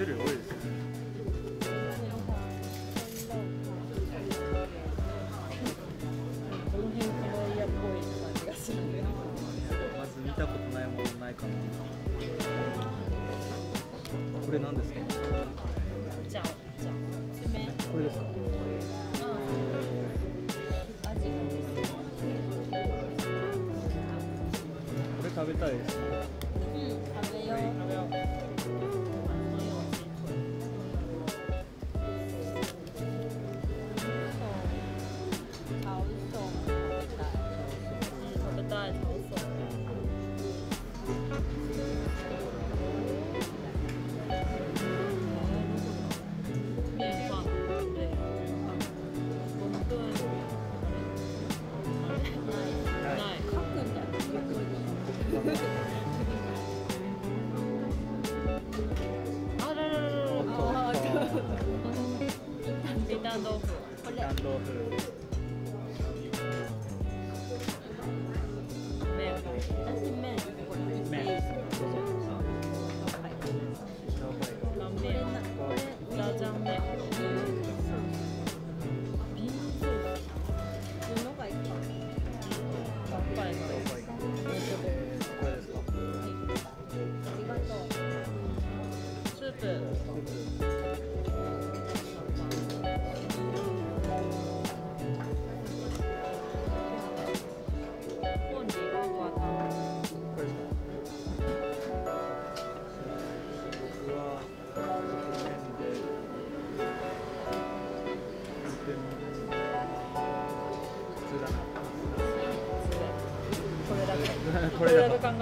種類多いですよね。この辺かわいやっぽい感じがするね。まず見たことないものないかな。これなんですか？これですか？これ食べたいです。うん、食べよう。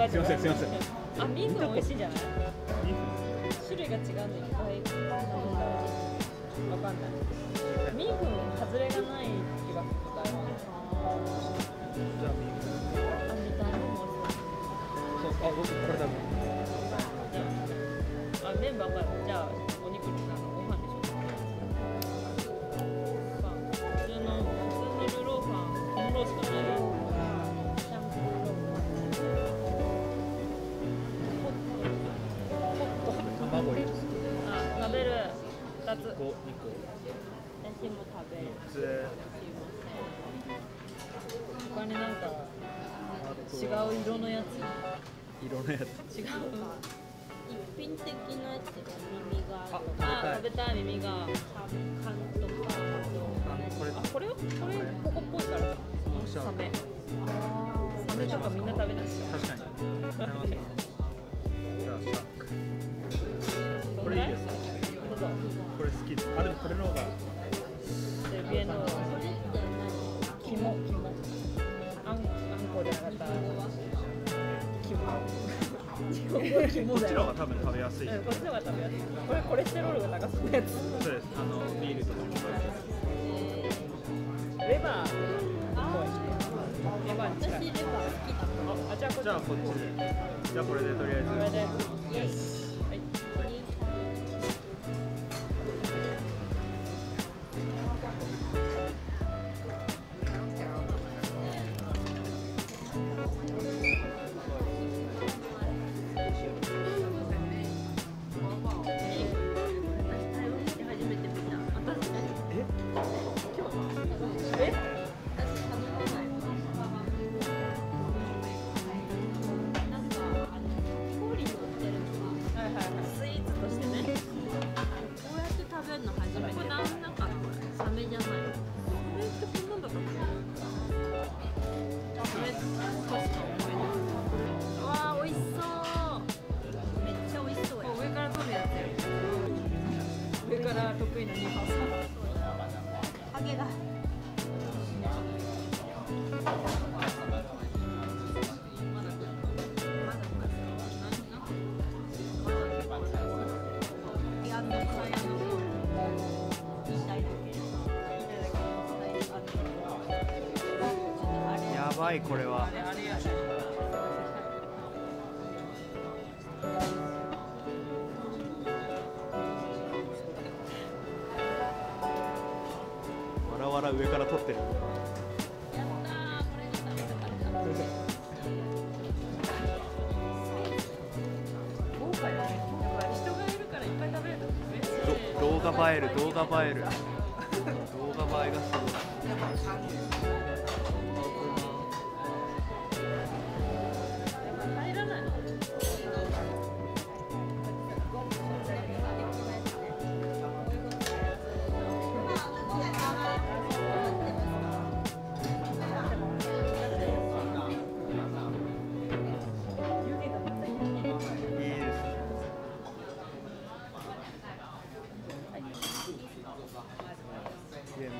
すみません、すみません。あ、ミンフン美味しいじゃない。種類が違うんでいっぱい。わかんない。ミンフン外れがない気がする。じゃあミンフン。あ、みたいなのも美味しい。そう、あ、僕これだもん。あ、麺ばっかり。じゃあお肉になるのご飯でしょ。普通のルーローファン、このローしかない。私も食べる。他になんか違う色のやつ。色のやつ。違う。一品的なやつが耳が。あ、食べたい耳が。缶とか。あ、これよ。これここっぽいから。サメ。サメなんかみんな食べだし。確かに。これいいですね。これ好きです。あ、でもこれの方が。セビエの。肝。あんこで揚がった。肝。こっちの方が多分食べやすい。こっちの方が食べやすい。これコレステロールが高そうなやつ。そうです。ビールとかも。レバー。レバーに近い。私レバー好き。あ、じゃあこっちで。じゃあこれでとりあえず。はい、これは。わらわら上から撮ってる。豪華よね。やっぱ人がいるからいっぱい食べる。画映える、動画映える。動画映えがすごい。めちゃ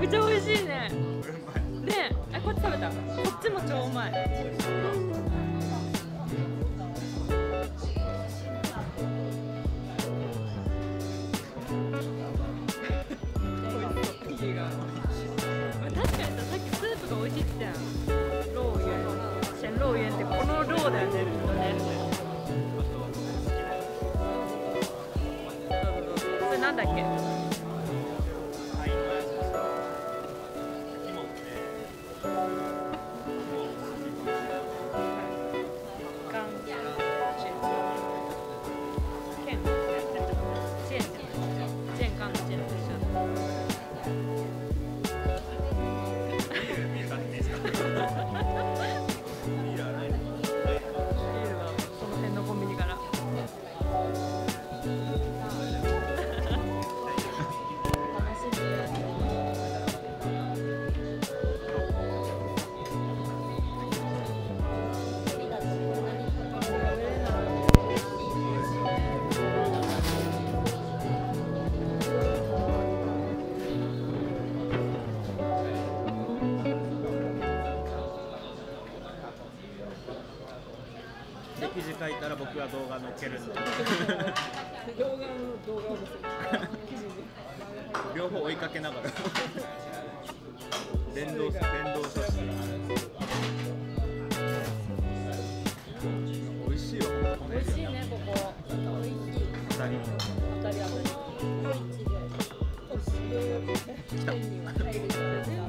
くちゃ美味しいね。ねえ、こっち食べた。こっちも超うまい。確かにさ、さっきスープが美味しいって言った。ローユン、ローユンってこのローだよね。これなんだっけ？記事書いたら僕は動画載っけるんで。動画を両方追いかけながら連動させて。美味しいわ。美味しいねここ。当たり。来た。